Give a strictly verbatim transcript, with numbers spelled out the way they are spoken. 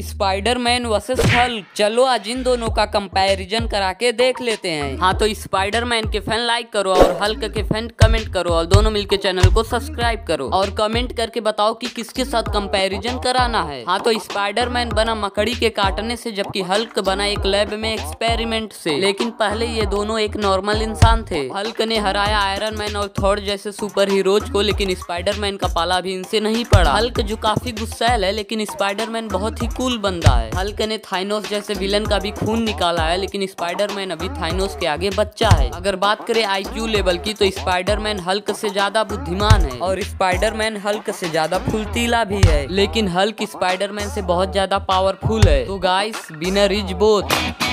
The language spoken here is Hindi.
Spiderman versus Hulk. चलो आज इन दोनों का कंपैरिजन करा के देख लेते हैं। हाँ तो स्पाइडरमैन के फैन लाइक करो और हल्क के फैन कमेंट करो और दोनों मिलके चैनल को सब्सक्राइब करो और कमेंट करके बताओ कि किसके साथ कंपैरिजन कराना है। हाँ तो स्पाइडरमैन बना मकड़ी के काटने से जबकि हल्क बना एक लैब में एक्सपेरिमेंट से। लेकिन पहले ये दोनों एक नॉर्मल इंसान थे। हल्क ने हराया आयरन मैन और थॉर जैसे सुपर हीरोज को, लेकिन स्पाइडरमैन का पाला भी इनसे नहीं पड़ा। हल्क जो काफी गुस्सैल है, लेकिन स्पाइडरमैन बहुत ही कूल बंदा है। हल्क ने थाइनोस जैसे विलन का भी खून निकाला है, लेकिन स्पाइडरमैन अभी थाइनोस के आगे बच्चा है। अगर बात करें आईक्यू लेवल की तो स्पाइडरमैन हल्क से ज्यादा बुद्धिमान है और स्पाइडरमैन हल्क से ज्यादा फुर्तीला भी है, लेकिन हल्क स्पाइडरमैन से बहुत ज्यादा पावरफुल है। तो गाइस विनर इज बोथ।